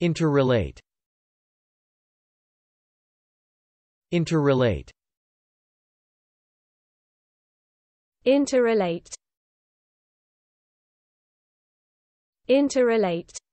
Interrelate. Interrelate. Interrelate. Interrelate.